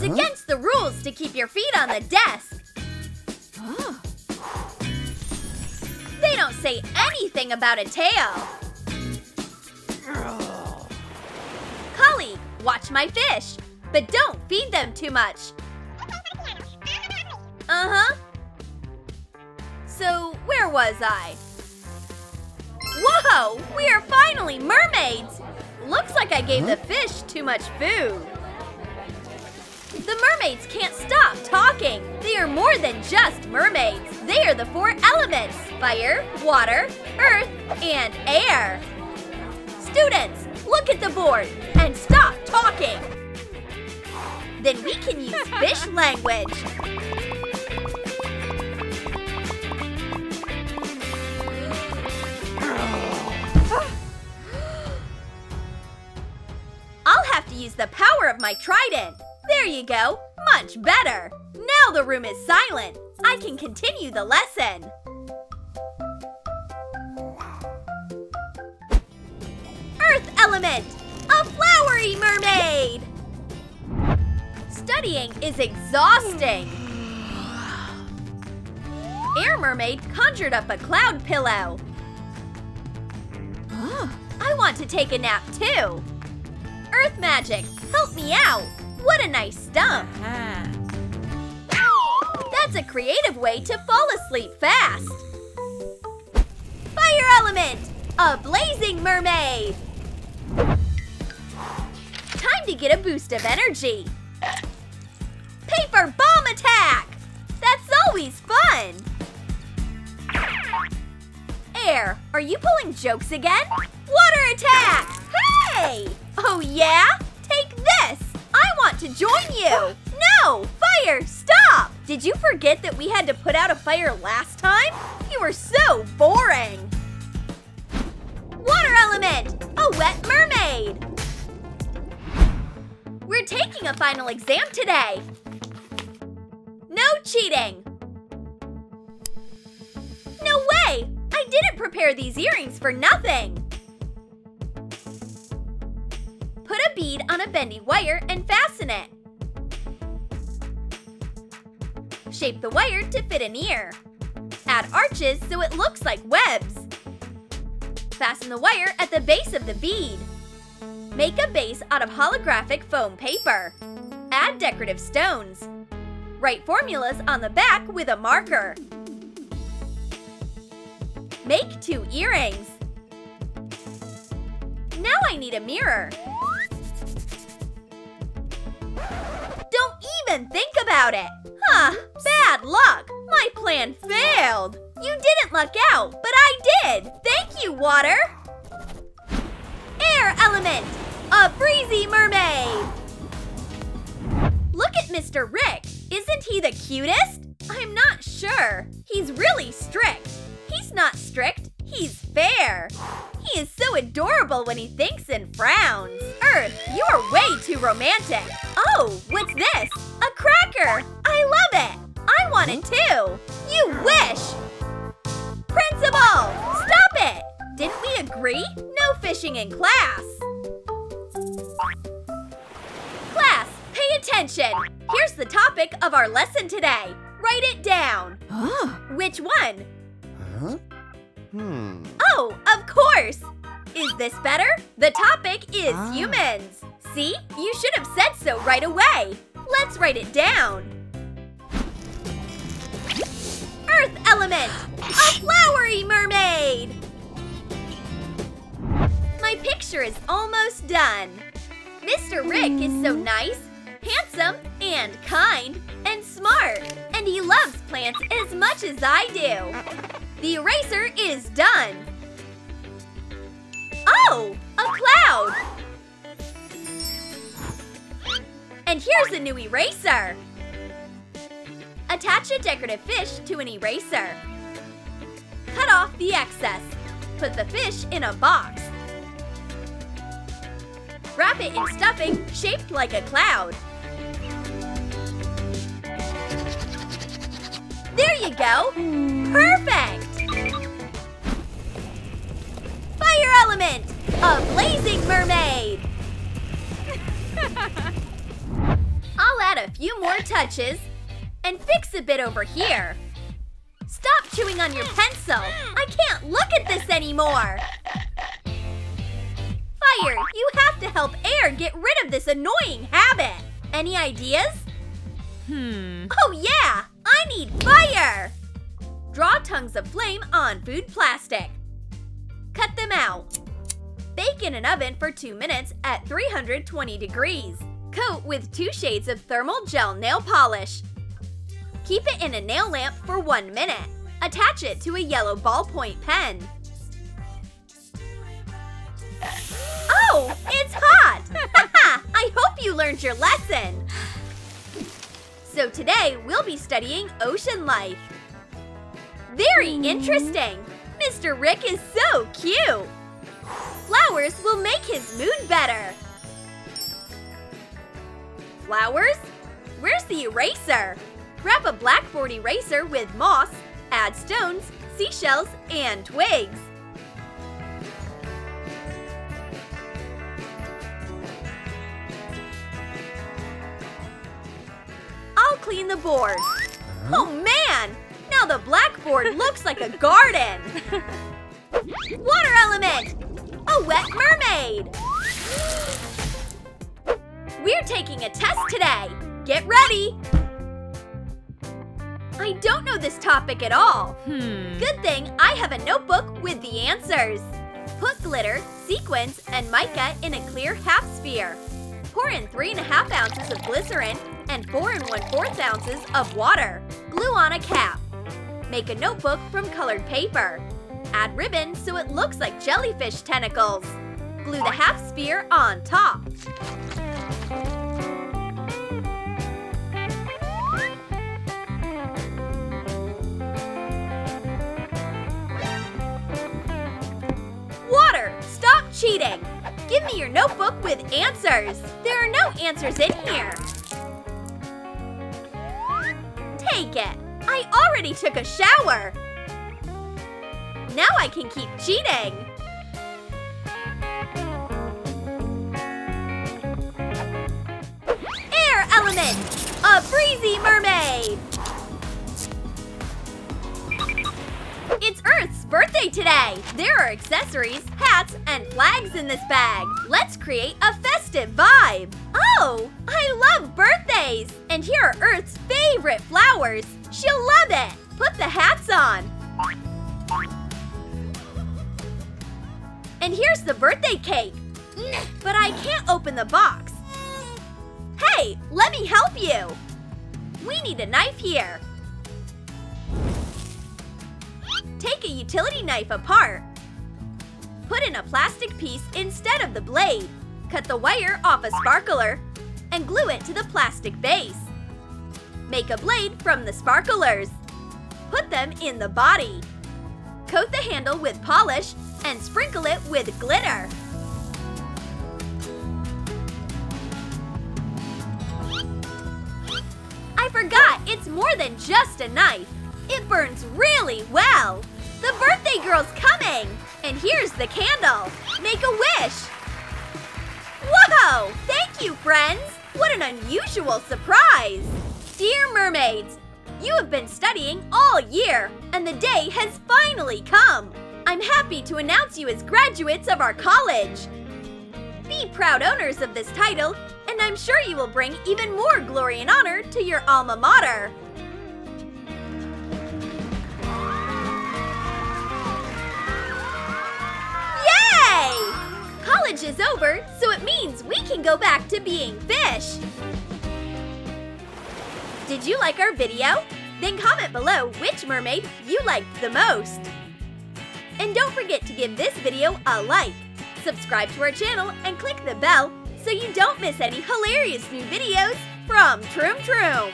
It's against the rules to keep your feet on the desk. Oh. They don't say anything about a tail. Collie, watch my fish, but don't feed them too much. Uh-huh. So where was I? Whoa, we are finally mermaids! Looks like I gave the fish too much food. The mermaids can't stop talking. They are more than just mermaids. They are the four elements: fire, water, earth, and air. Students, look at the board and stop talking. Then we can use fish language. I'll have to use the power of my trident. There you go. Much better. Now the room is silent. I can continue the lesson. Earth element. A flowery mermaid. Studying is exhausting. Air mermaid conjured up a cloud pillow. I want to take a nap too. Earth magic, help me out. What a nice stump. That's a creative way to fall asleep fast. Fire element, a blazing mermaid. Time to get a boost of energy. Paper bomb attack. That's always fun. Air, are you pulling jokes again? Water attack! Hey! Oh yeah? Take this! I want to join you! No! Fire! Stop! Did you forget that we had to put out a fire last time? You were so boring! Water element! A wet mermaid! We're taking a final exam today! No cheating! No way! I didn't prepare these earrings for nothing! Put a bead on a bendy wire and fasten it. Shape the wire to fit an ear. Add arches so it looks like webs. Fasten the wire at the base of the bead. Make a base out of holographic foam paper. Add decorative stones. Write formulas on the back with a marker. Make 2 earrings. Now I need a mirror. Don't even think about it! Huh, bad luck! My plan failed! You didn't luck out, but I did! Thank you, water! Air element! A breezy mermaid! Look at Mr. Rick! Isn't he the cutest? I'm not sure. He's really strict. He's not strict, he's fair. He is so adorable when he thinks and frowns. Earth, you are way too romantic. Oh, what's this? A cracker! I love it! I want it too! You wish! Principal! Stop it! Didn't we agree? No fishing in class! Class, pay attention! Here's the topic of our lesson today. Write it down. Which one? Oh, of course! Is this better? The topic is humans. See? You should have said so right away. Let's write it down. Earth element! A flowery mermaid! My picture is almost done. Mr. Rick is so nice, handsome, and kind, and smart. And he loves plants as much as I do. The eraser is done. Oh, a cloud! And here's a new eraser. Attach a decorative fish to an eraser. Cut off the excess. Put the fish in a box. Wrap it in stuffing shaped like a cloud. There you go! Perfect! Fire element! A blazing mermaid! I'll add a few more touches and fix a bit over here. Stop chewing on your pencil! I can't look at this anymore! Fire, you have to help Air get rid of this annoying habit! Any ideas? Oh yeah! I need fire! Draw tongues of flame on food plastic. Cut them out. Bake in an oven for 2 minutes at 320 degrees. Coat with 2 shades of thermal gel nail polish. Keep it in a nail lamp for 1 minute. Attach it to a yellow ballpoint pen. Oh, it's hot! I hope you learned your lesson! So today, we'll be studying ocean life. Very interesting! Mr. Rick is so cute! Flowers will make his mood better! Flowers? Where's the eraser? Wrap a blackboard eraser with moss, add stones, seashells, and twigs. I'll clean the board. Oh man! Now the blackboard looks like a garden! Water element! A wet mermaid! We're taking a test today! Get ready! I don't know this topic at all. Good thing I have a notebook with the answers. Put glitter, sequins, and mica in a clear half sphere. Pour in 3.5 ounces of glycerin and 4 1/4 ounces of water. Glue on a cap. Make a notebook from colored paper. Add ribbon so it looks like jellyfish tentacles. Glue the half sphere on top. Water! Stop cheating! Give me your notebook with answers! There are no answers in here! Take it! I already took a shower! Now I can keep cheating! Air element! A breezy mermaid! It's Earth's birthday today! There are accessories, hats, and flags in this bag! Let's create a festive vibe! Oh! I love birthdays! And here are Earth's favorite flowers! She'll love it! Put the hats on! And here's the birthday cake! But I can't open the box! Hey! Let me help you! We need a knife here! Take a utility knife apart. Put in a plastic piece instead of the blade. Cut the wire off a sparkler and glue it to the plastic base. Make a blade from the sparklers. Put them in the body. Coat the handle with polish and sprinkle it with glitter. I forgot, it's more than just a knife. It burns really well! The birthday girl's coming! And here's the candle! Make a wish! Whoa! Thank you, friends! What an unusual surprise! Dear mermaids, you have been studying all year, and the day has finally come! I'm happy to announce you as graduates of our college! Be proud owners of this title, and I'm sure you will bring even more glory and honor to your alma mater! College is over, so it means we can go back to being fish! Did you like our video? Then comment below which mermaid you liked the most! And don't forget to give this video a like! Subscribe to our channel and click the bell so you don't miss any hilarious new videos from Troom Troom!